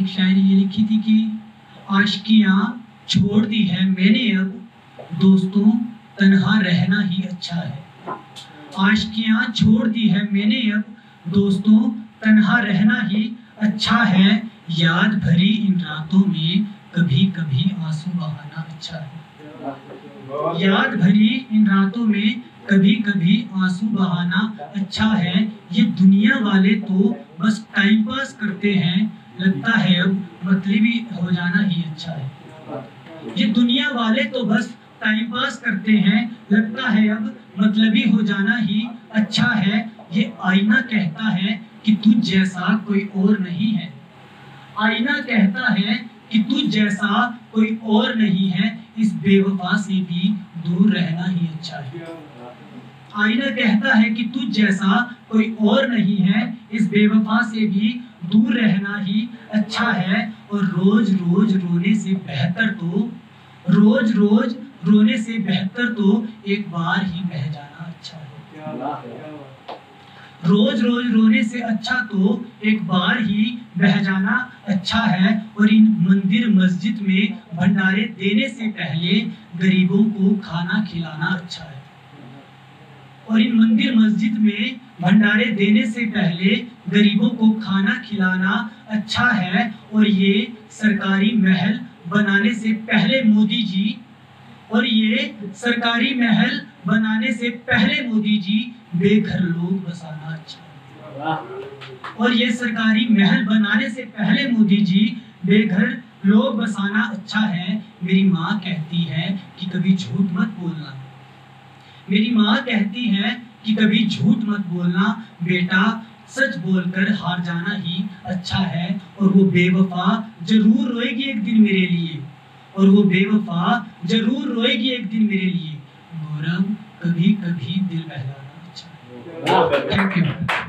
एक शायरी ये लिखी थी कि आशिकियाँ छोड़ दी है मैंने, अब दोस्तों तन्हा रहना ही अच्छा है। आशिकियाँ छोड़ दी है मैंने, अब दोस्तों तन्हा रहना ही अच्छा है। याद भरी इन रातों में कभी कभी आंसू बहाना अच्छा है। याद भरी इन रातों में कभी कभी आंसू बहाना अच्छा है। ये दुनिया वाले तो बस टाइम पास करते हैं, लगता है अब मतलबी हो जाना ही अच्छा है। ये दुनिया वाले तो बस टाइम पास करते हैं, लगता है अब मतलबी हो जाना ही अच्छा है। ये आईना कहता है कि तुझ जैसा कोई और नहीं है। आईना कहता है कि तुझ जैसा कोई और नहीं है, इस बेवफा से भी दूर रहना ही अच्छा है। आईना कहता है कि तुझ जैसा कोई और नहीं है, इस बेवफा से भी दूर रहना ही अच्छा है। और रोज रोज रोने से बेहतर तो, रोज रोज रोने से बेहतर तो एक बार ही बह जाना अच्छा है। रोज रोज रोने से अच्छा तो एक बार ही बह जाना अच्छा है। और इन मंदिर मस्जिद में भंडारे देने से पहले गरीबों को खाना खिलाना अच्छा है। और इन मंदिर मस्जिद में भंडारे देने से पहले गरीबों को खाना खिलाना अच्छा है। और ये सरकारी महल बनाने से पहले मोदी जी, और ये सरकारी महल बनाने से पहले मोदी जी बेघर लोग बसाना अच्छा है। और ये सरकारी महल बनाने से पहले मोदी जी बेघर लोग बसाना अच्छा है। मेरी माँ कहती है कि कभी झूठ मत बोलना। मेरी माँ कहती है कि कभी झूठ मत बोलना, बेटा सच बोलकर हार जाना ही अच्छा है। और वो बेवफा जरूर रोएगी एक दिन मेरे लिए, और वो बेवफा जरूर रोएगी एक दिन मेरे लिए। गौरव, कभी कभी दिल बहलाना अच्छा है। Thank you.